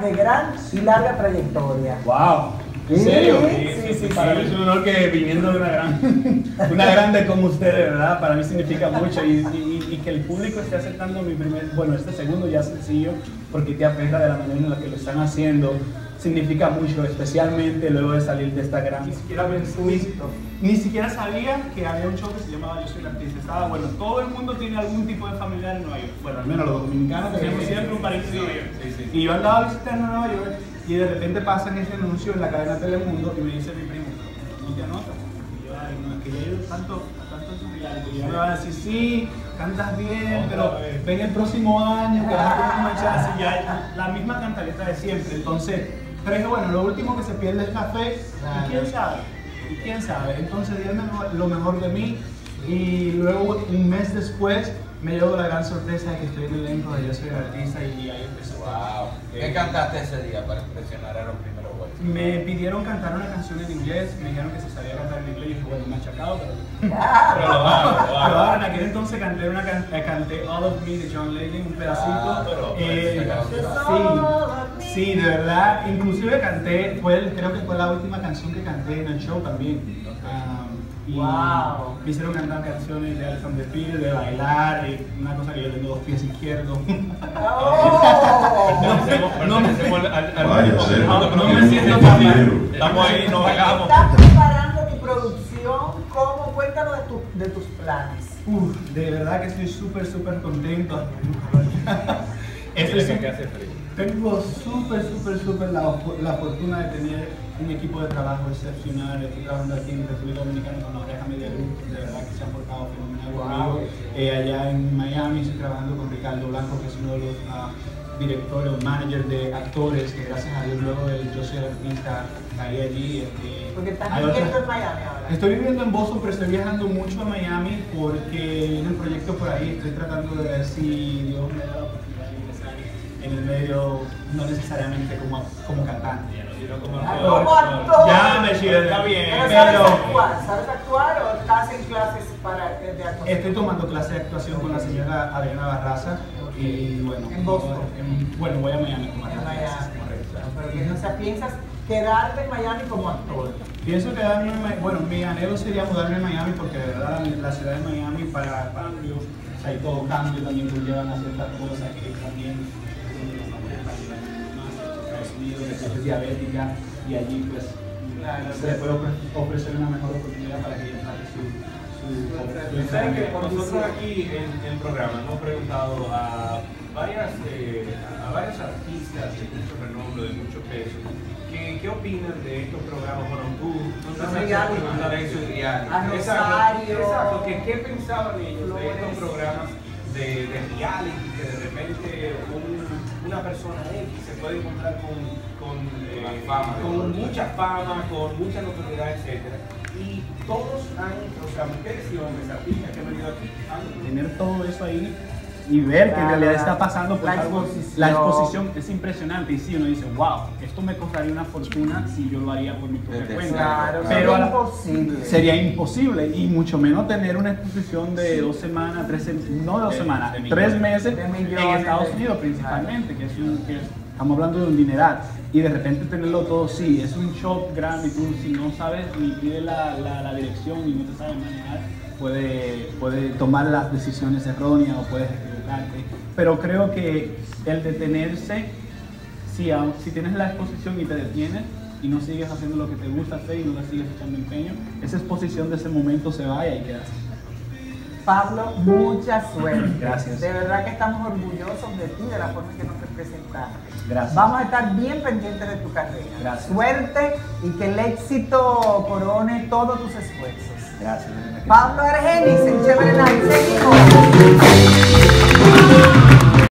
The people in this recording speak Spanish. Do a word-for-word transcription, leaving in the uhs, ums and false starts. De gran y larga trayectoria. ¡Wow! ¿En serio? Sí, sí, sí, sí, sí, para sí. mí es un honor que viniendo de una, gran, una grande como ustedes, ¿verdad? Para mí significa mucho y, y, y que el público esté aceptando mi primer, bueno, este segundo ya sencillo, porque te apesta de la manera en la que lo están haciendo, significa mucho, especialmente luego de salir de esta gran... Ni siquiera, ni, ni siquiera sabía que había un show que se llamaba Yo Soy El Artista. Estaba, bueno, todo el mundo tiene algún tipo de familiar en Nueva York. Bueno, al menos los dominicanos tenemos siempre un parecido en Nueva York. Sí, sí, sí. Y yo andaba visitando Nueva York y de repente pasan ese anuncio en la cadena Telemundo y me dice mi primo, ¿no te anotas? Y yo, ay, no, es que ya yo tanto, tanto familiar. Y yo me van a decir, sí, cantas bien, pero ven el próximo año, que vas a tener una chance. Y ya la misma cantaleta de siempre, entonces... Pero dije, bueno, lo último que se pierde es café, claro. ¿Y quién sabe? ¿Y quién sabe? Entonces dieron lo mejor de mí y luego un mes después me llevo la gran sorpresa de que estoy en el elenco de Yo Soy El Artista y ahí empezó. Wow. ¿Qué cantaste ese día para impresionar a los primeros güeyes? Me pidieron cantar una canción en inglés, me dijeron que se sabía cantar en inglés y dije, bueno, machacado, pero, pero lo hago, lo hago. Pero ahora en aquel entonces canté, una can canté All of Me de John Legend, un pedacito. Ah, pero, pero eh, sí, sí, de verdad, inclusive canté, fue, creo que fue la última canción que canté en el show también. Um, Y wow. Me hicieron cantar canciones de Alfred de Pied, de bailar, y una cosa que yo tengo dos pies izquierdos. No, no me siento tan mal. Estamos ahí, nos hagamos. ¿Estás preparando tu producción? ¿Cómo? Cuéntanos de, tu, de tus planes. Uf, de verdad que estoy súper, súper contento. Eso es lo que hace frío. Tengo súper, súper, súper la, la fortuna de tener un equipo de trabajo excepcional. Estoy trabajando aquí en República Dominicana con Andrea Hamidov, de verdad que se han portado fenomenal. Wow. Eh, allá en Miami estoy trabajando con Ricardo Blanco, que es uno de los uh, director o manager de actores, que gracias a Dios luego de Yo Soy El Artista caí allí. Este, porque estás viviendo en Miami ahora. Estoy viviendo en Boston, pero estoy viajando mucho a Miami porque en el proyecto por ahí estoy tratando de ver si Dios me da la oportunidad de ingresar en el medio, no necesariamente como, como cantante, ya no sino como actor. Como actor. Ya me siento está bien. Pero ¿sabes pero... actuar? ¿Sabes actuar o estás en clases para, de actuación? Estoy tomando clases de actuación con la señora Adriana Barraza. Y bueno, en Boston. En, bueno, voy a Miami como actor. Correcto. O sea, ¿piensas quedarte en Miami como actor? Pienso quedarme en Miami. Bueno, mi anhelo sería mudarme a Miami porque de verdad la ciudad de Miami para el cambio, o sea, y todo cambio también conllevan a ciertas cosas que también son Estados Unidos, que soy diabética y allí pues claro, se le puede ofrecer una mejor oportunidad para que ella traje su... Saben que nosotros aquí en el programa hemos preguntado a, varias, eh, a varios artistas de mucho renombre, de mucho peso, que, ¿qué opinan de estos programas? Bueno, tú, no te has hecho preguntar eso y reality. Exacto, exacto, que qué pensaban ellos de estos programas de, de reality, que de repente un, una persona X se puede encontrar con, con, eh, fama, con mucha fama, con mucha notoriedad, etcétera. Y todos han, o sea, mujeres y hombres, artistas que han venido aquí, han tener todo eso ahí y ver la, que en realidad está pasando por la algo, exposición. La exposición es impresionante y si sí, uno dice, wow, esto me costaría una fortuna si yo lo haría por mi propia cuenta. Claro, pero sería imposible. Sería imposible y mucho menos tener una exposición de sí. dos semanas, tres no dos de, semanas, de tres millones, meses millones, en Estados Unidos principalmente, que es, un, que es estamos hablando de un dineral. Y de repente tenerlo todo, sí, es un shock grande y tú si no sabes ni pide la, la, la dirección y no te sabes manejar, puede, puede tomar las decisiones erróneas o puedes equivocarte. Pero creo que el detenerse, si, si tienes la exposición y te detienes y no sigues haciendo lo que te gusta hacer y no le sigues echando empeño, esa exposición de ese momento se va y ahí quedas. Pablo, mucha suerte. Gracias. De verdad que estamos orgullosos de ti, de la forma en que nos representaste. Gracias. Vamos a estar bien pendientes de tu carrera. Gracias. Suerte y que el éxito corone todos tus esfuerzos. Gracias. Pablo Argenis, en Chevrolet. Seguimos.